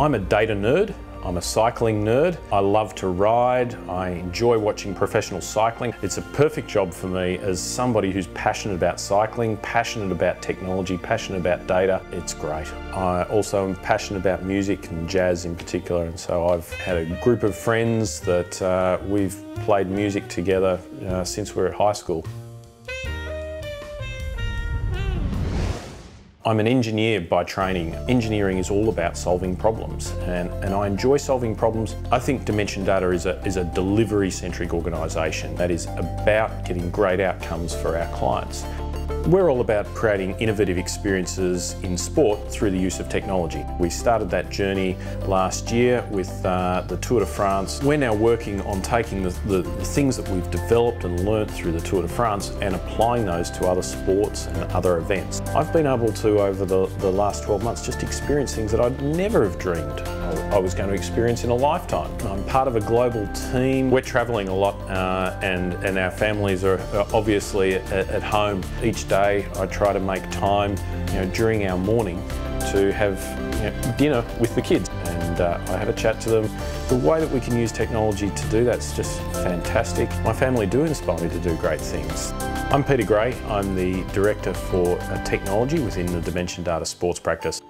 I'm a data nerd. I'm a cycling nerd. I love to ride. I enjoy watching professional cycling. It's a perfect job for me as somebody who's passionate about cycling, passionate about technology, passionate about data. It's great. I also am passionate about music and jazz in particular, and so I've had a group of friends that we've played music together since we were at high school. I'm an engineer by training. Engineering is all about solving problems, and I enjoy solving problems. I think Dimension Data is a delivery-centric organisation that is about getting great outcomes for our clients. We're all about creating innovative experiences in sport through the use of technology. We started that journey last year with the Tour de France. We're now working on taking the things that we've developed and learnt through the Tour de France and applying those to other sports and other events. I've been able to, over the last 12 months, just experience things that I'd never have dreamed I was going to experience in a lifetime. I'm part of a global team. We're travelling a lot and our families are obviously at home. Each day I try to make time, during our morning to have dinner with the kids, and I have a chat to them. The way that we can use technology to do that's just fantastic. My family do inspire me to do great things. I'm Peter Gray. I'm the Director for Technology within the Dimension Data Sports Practice.